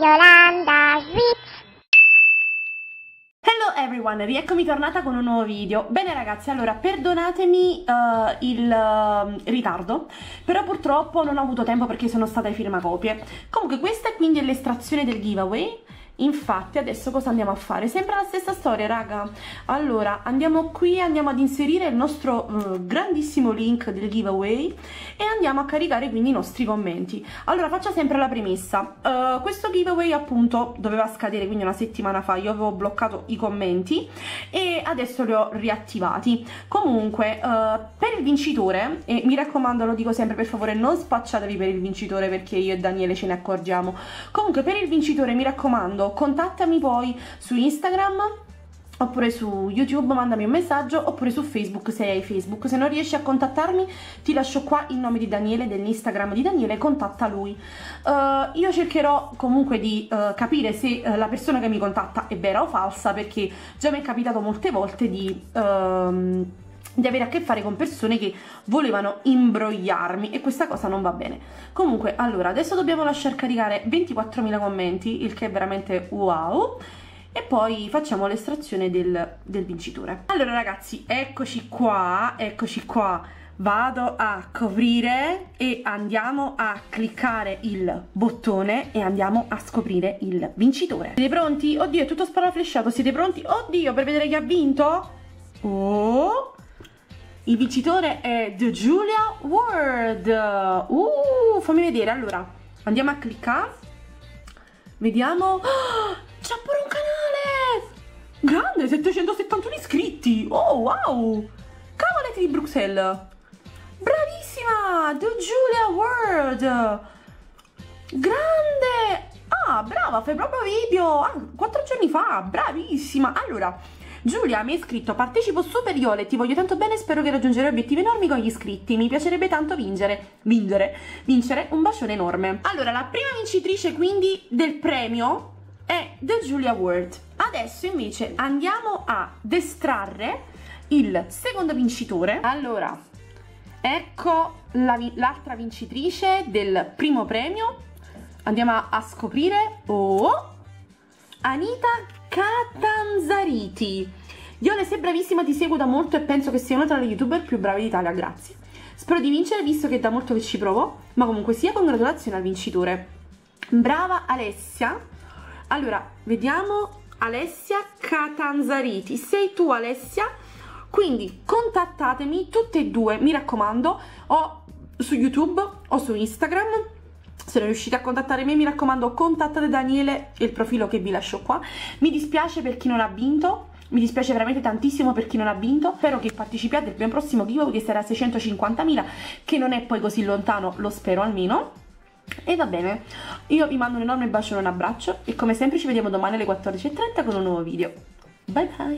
Yolanda Switch. Hello everyone, rieccomi tornata con un nuovo video. Bene ragazzi, allora perdonatemi il ritardo, però purtroppo non ho avuto tempo perché sono stata ai firmacopie. Comunque questa quindi è l'estrazione del giveaway. Infatti adesso cosa andiamo a fare? Sempre la stessa storia raga. Allora andiamo qui, andiamo ad inserire il nostro grandissimo link del giveaway e andiamo a caricare quindi i nostri commenti. Allora faccio sempre la premessa, questo giveaway appunto doveva scadere quindi una settimana fa. Io avevo bloccato i commenti e adesso li ho riattivati. Comunque per il vincitore, e mi raccomando lo dico sempre, per favore non spacciatevi per il vincitore perché io e Daniele ce ne accorgiamo. Comunque per il vincitore mi raccomando contattami poi su Instagram oppure su YouTube, mandami un messaggio, oppure su Facebook se hai Facebook. Se non riesci a contattarmi ti lascio qua il nome di Daniele, dell'Instagram di Daniele, contatta lui. Io cercherò comunque di capire se la persona che mi contatta è vera o falsa, perché già mi è capitato molte volte di avere a che fare con persone che volevano imbrogliarmi e questa cosa non va bene. Comunque allora adesso dobbiamo lasciar caricare 24.000 commenti, il che è veramente wow, e poi facciamo l'estrazione del vincitore. Allora ragazzi, eccoci qua, eccoci qua. Vado a coprire e andiamo a cliccare il bottone e andiamo a scoprire il vincitore. Siete pronti? Oddio, è tutto sparaflesciato. Siete pronti? Oddio, per vedere chi ha vinto? Oh, il vincitore è The Giulia World. Fammi vedere. Allora andiamo a cliccare, vediamo. C'ha pure un canale grande, 771 iscritti. Oh wow, cavoletti di Bruxelles, bravissima The Giulia World, grande. Ah brava, fai proprio video 4 giorni fa, bravissima. Allora Giulia mi ha scritto: partecipo superiore, ti voglio tanto bene, spero che raggiungerai obiettivi enormi con gli iscritti, mi piacerebbe tanto vincere, un bacione enorme. Allora la prima vincitrice quindi del premio è The Giulia World. Adesso invece andiamo ad estrarre il secondo vincitore. Allora ecco l'altra vincitrice del primo premio, andiamo a scoprire. Oh, Anita Catanzariti. Iole, sei bravissima, ti seguo da molto e penso che sia una tra le youtuber più brave d'Italia, grazie. Spero di vincere visto che è da molto che ci provo, ma comunque sia congratulazioni al vincitore. Brava Alessia. Allora, vediamo Alessia Catanzariti. Sei tu Alessia? Quindi contattatemi tutte e due, mi raccomando, o su YouTube o su Instagram. Se non riuscite a contattare me, mi raccomando, contattate Daniele, il profilo che vi lascio qua. Mi dispiace per chi non ha vinto, mi dispiace veramente tantissimo per chi non ha vinto. Spero che partecipiate al mio prossimo giveaway che sarà 650.000, che non è poi così lontano, lo spero almeno. E va bene, io vi mando un enorme bacione e un abbraccio e come sempre ci vediamo domani alle 14.30 con un nuovo video. Bye bye!